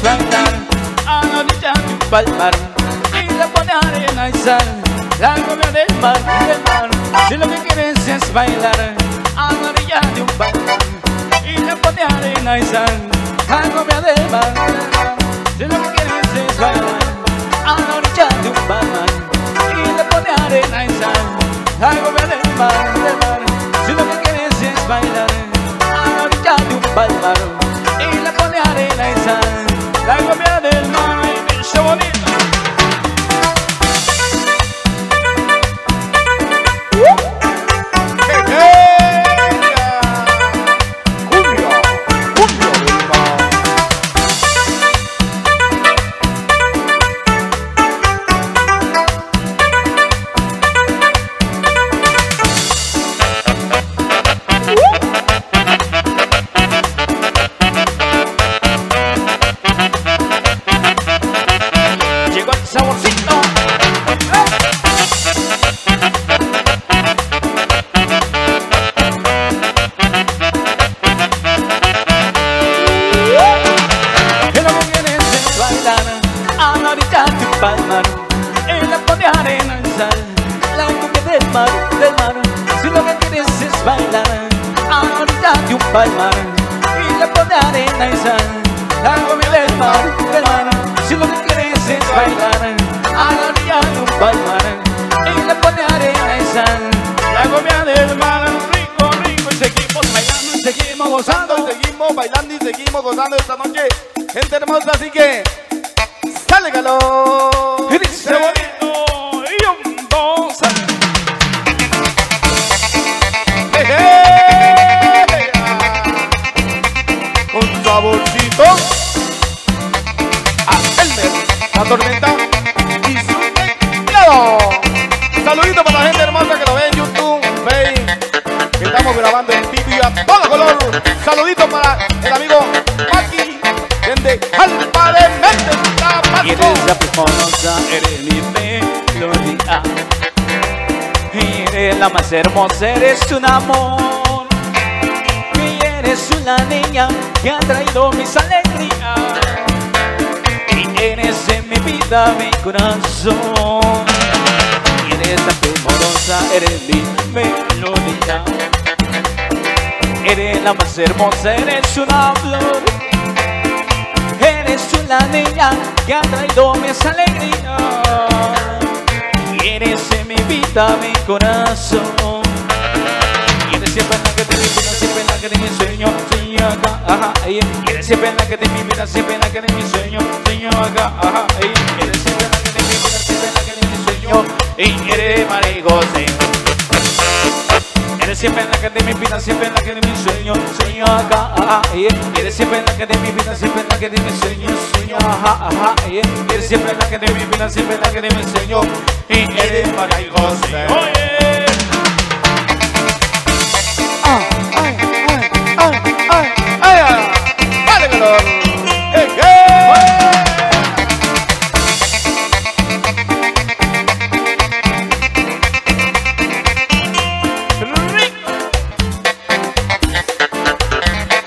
plantar, a dicha palmar, y la pone arena y sal, la cumbia del mar, si lo que quieres es bailar, a la orilla de un palmar, y la pone arena y sal, la cumbia del mar, si lo que quieres es bailar, a la orilla de un palmar, y la pone arena y sal, la cumbia del mar, si lo que quieres es bailar, a la orilla de un palmar. La cumbia del mar, bicho bonito. Cumbia del mar. Palmar, y le pone arena y sal, la cumbia del mar, si lo que quieres es bailar, a la orilla de un palmar, y le pone arena y sal, la cumbia del mar, rico, rico, y seguimos bailando y seguimos gozando, y seguimos bailando y seguimos gozando esta noche, gente hermosa, así que, ¡sale calor! Y dice bonito, y un, dos, sale. Saborcito a Elmer, la tormenta y su teclado. Saludito para la gente hermosa que lo ve en YouTube, Facebook. Estamos grabando en vivo y a todo color. Saludito para el amigo Maki, desde Alba de Mente, Tabasco. Eres la hermosa, eres mi melodía. Eres la más hermosa, eres un amor. Eres una niña que ha traído mis alegrías, y eres en mi vida mi corazón. Y eres la primorosa, eres mi melodía, eres la más hermosa, eres una flor. Eres una niña que ha traído mis alegrías, y eres en mi vida mi corazón. Y eres siempre la que te inspira, siempre la que de mi sueño, sueño acá, ajá, ella. Y eres siempre la que te inspira, siempre la que de mi sueño, sueño acá, ajá, ella. Y eres siempre la que te inspira, siempre la que de mi sueño, y eres María José. Eres siempre la que te inspira, siempre la que de mi sueño, sueño acá, ajá, ella. Y eres siempre la que te inspira, siempre la que de mi sueño, sueño ajá, ajá, ella. Y eres siempre la que te inspira, siempre la que de mi sueño, y eres María José. Oye.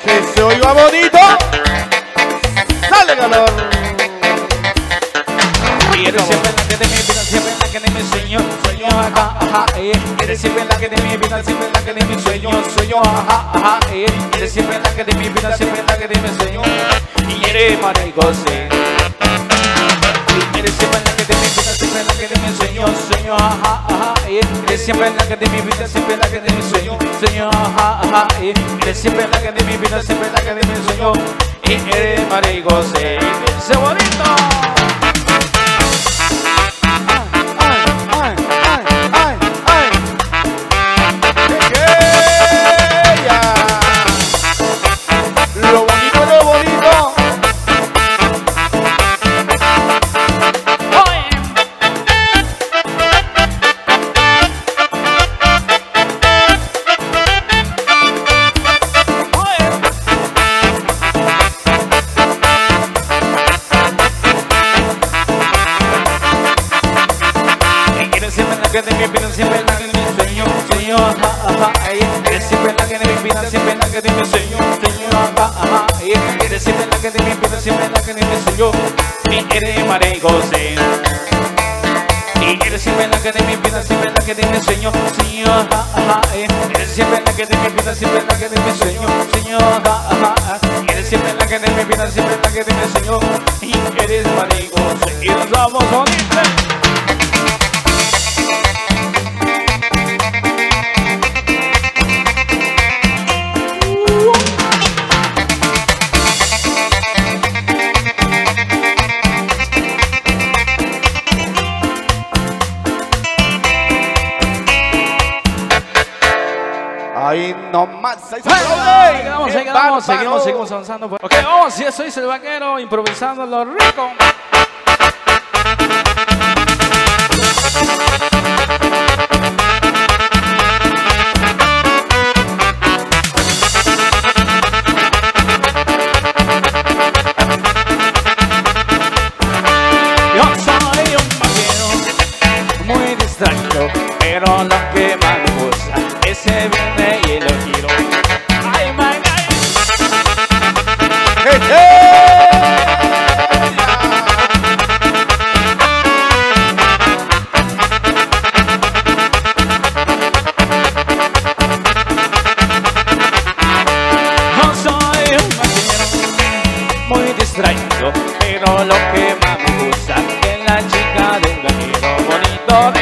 Que se oiga bonito. Sale calor. Y eres siempre la que de mi vida, siempre la que de mi sueño, sueño acá, ajá, eres siempre la que de mi vida, siempre la que de mi sueño, sueño ajá, ajá, eres siempre la que de mi vida, siempre la que de mi sueño, y eres María José. Eres siempre la que de mi vida, siempre la que de mi sueño, sueño ajá, ajá, eres siempre la que de mi vida, siempre la que de mi sueño, sueño ajá, ajá, eres siempre la que de mi vida, siempre la que de mi sueño, y eres María José. ¡Se bonito! Eres siempre la que me inspira, siempre la que te enseño, te lleva a bajar. Eres siempre la que te empieza siempre la que te empiezo yo. Ni eres marejo, sí. Y eres siempre la que te empieza, siempre la que te enseño, señor. Eres siempre la que te empieza, siempre la que te enseño, señor. Eres siempre la que te empieza, siempre la que te enseño. Y eres marejo, sí. Y nos vamos a un ahí nomás, ahí seguimos avanzando. Pues. Ok, vamos, y eso dice el vaquero, improvisando lo rico. Yo soy un vaquero muy distraído, pero lo que más me gusta es el bien. Pero lo que más me gusta es la chica de un gallero bonito de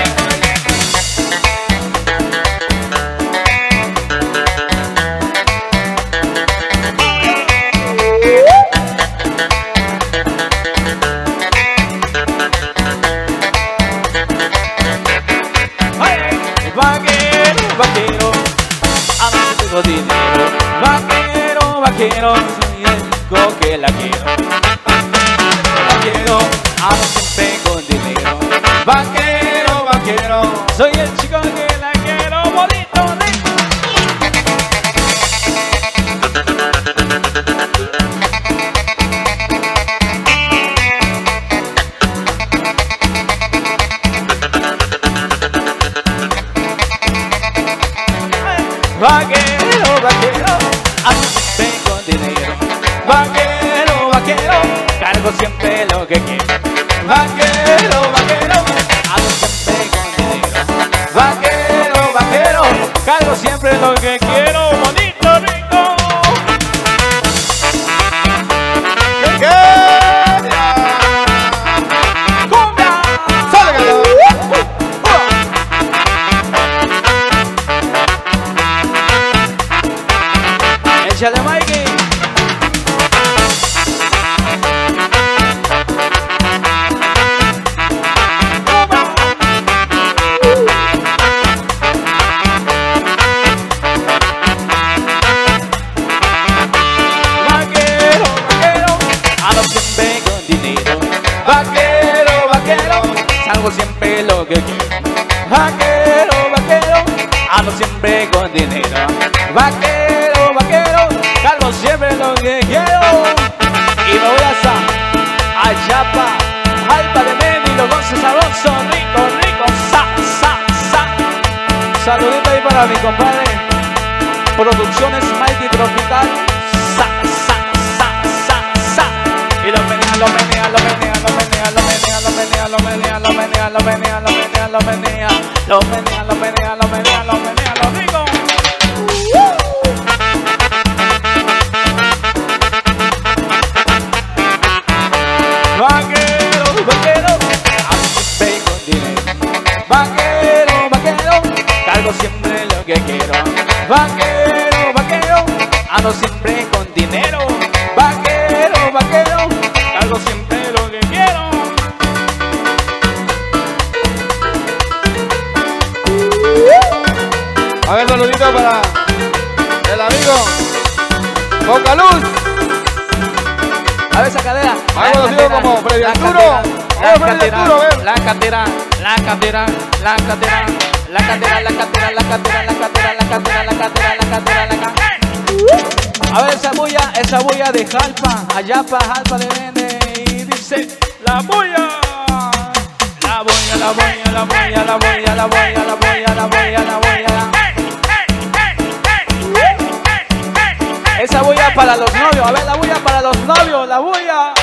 ¡ay! Vaquero, vaquero, a mí te doy dinero. Vaquero, vaquero, soy el único que la quiero. Vaquero, ahora siempre con dinero. Vaquero, vaquero, soy el chico que la quiero bonito, ¿no? Vaquero, vaquero, ahora siempre con dinero. Vaquero, vaquero, cargo siempre lo que quiero. Vaquero, vaquero, hago siempre con dinero. Vaquero, vaquero, cargo siempre lo que quiero. Bonito, rico. ¡Cumbia! ¡Sálgalo! ¡Échale, Maki! Siempre lo que quiero. Vaquero, vaquero, ando siempre con dinero. Vaquero, vaquero, cargo siempre lo que quiero. Y me voy a Jalpa, Alba de Méndez, los goces sabrosos, rico, rico, sa, sa, sa. Saludito ahí para mi compadre, Producciones Mighty Tropical, sa, sa, sa, sa, sa. Y lo menea, lo menea, lo menea, lo menea, lo menea. Lo menea, lo menea, lo menea, lo menea, lo menea, lo menea, lo menea, lo menea, lo menea, lo rico. Vaquero, vaquero, hago siempre con dinero. Vaquero, vaquero, cargo siempre lo que quiero. Vaquero, vaquero, ando siempre con dinero. Vaquero, vaquero, cargo siempre lo que quiero. A ver, saludito para el amigo Boca Luz. A ver esa cadera. Ahí conocido como Freddy Arturo. La cadera, la cadera, la cadera, la cadera, la cadera, la cadera, la cadera, la cadera, la cadera, la cadera, la cadera. A ver esa bulla de Jalpa, Ayapa, Jalpa de Méndez. Y dice, la bulla. La bulla, la bulla, la bulla, la bulla, la bulla, la bulla, la bulla, la bulla. Esa bulla es para los novios. A ver, la bulla para los novios. La bulla.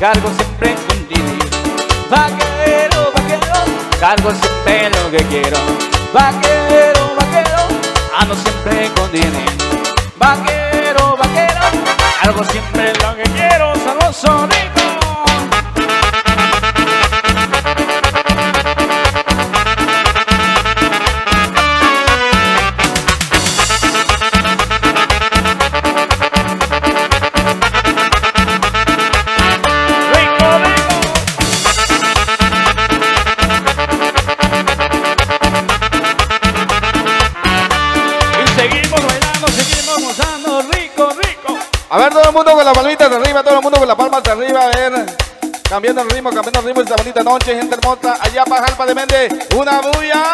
Cargo siempre con dinero, vaquero, vaquero. Cargo siempre lo que quiero, vaquero, vaquero. Ando siempre con dinero, vaquero, vaquero. Cargo siempre lo que quiero, sabroso rico. A ver, todo el mundo con las palmitas de arriba, todo el mundo con las palmas de arriba, a ver. Cambiando el ritmo esta bonita noche, gente hermosa. Allá para Jalpa de Méndez, una bulla.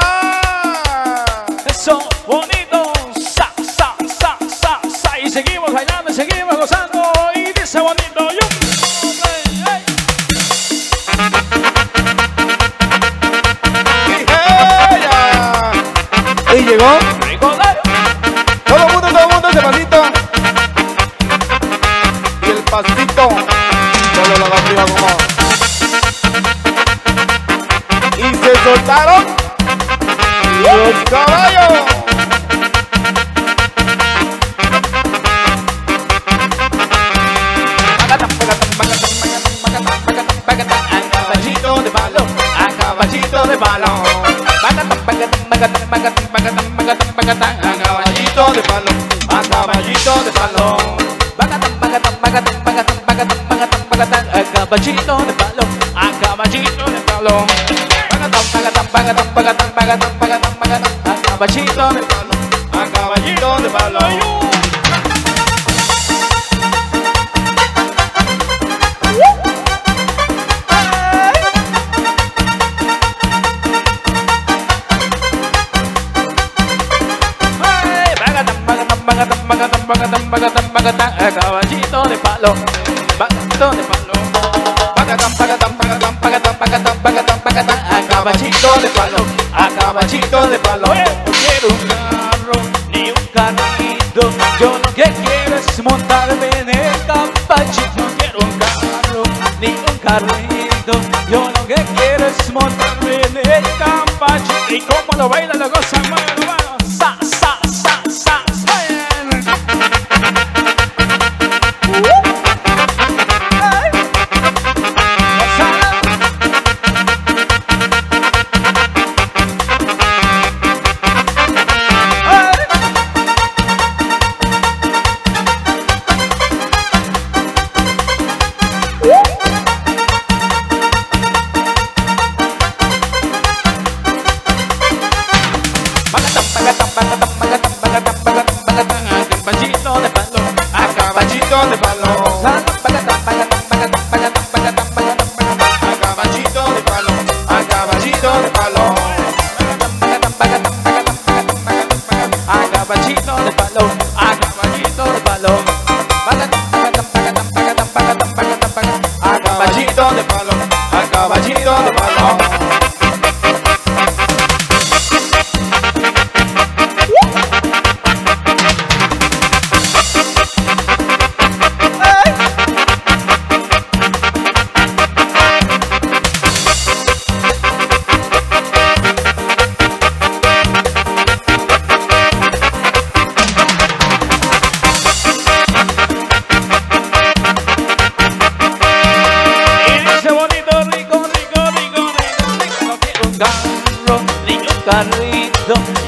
Eso, bonito. Sa, sa, sa, sa, sa. Y seguimos bailando, seguimos gozando. Y dice bonito, yo. Y llegó. Todo el mundo ese pasito. Pasito, solo la arriba como. Y se soltaron los caballos. A caballito de palo, a caballito de palo. A caballito de palo, a caballito de palo. A caballito de palo, a caballito de palo. A caballito de palo, a caballito de palo. A caballito de palo. Vaquero de palo, a caballito de palo, a caballito de palo. No quiero un carro ni un carrito, yo lo que quiero es montarme en el caballito. No quiero un carro ni un carrito, yo lo que quiero es montarme en el caballito. Y como lo bailan los gozan más.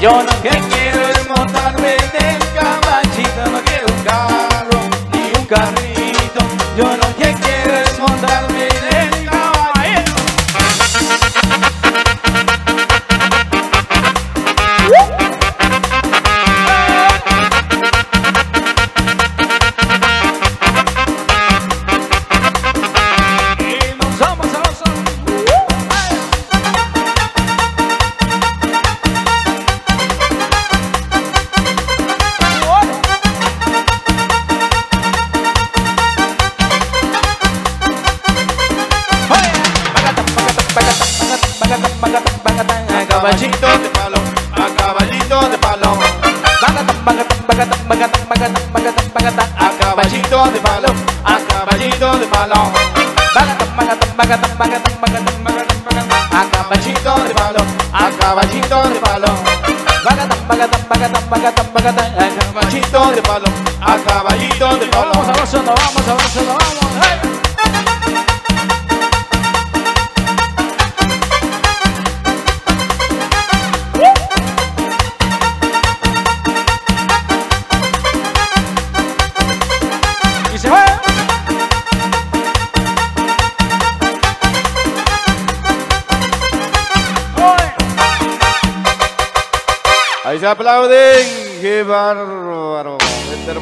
Yo lo que quiero es montarme en el caballito. No quiero un carro ni un carrito, yo lo que quiero es montarme en el caballito. Y nos vamos a los a caballito de palo, a caballito de palo, a caballito de palo, a caballito de palo, a caballito de palo, a caballito de palo, a caballito de palo, a caballito de palo. Vamos avanzando, vamos avanzando, vamos. Ahí se aplauden, qué bárbaro.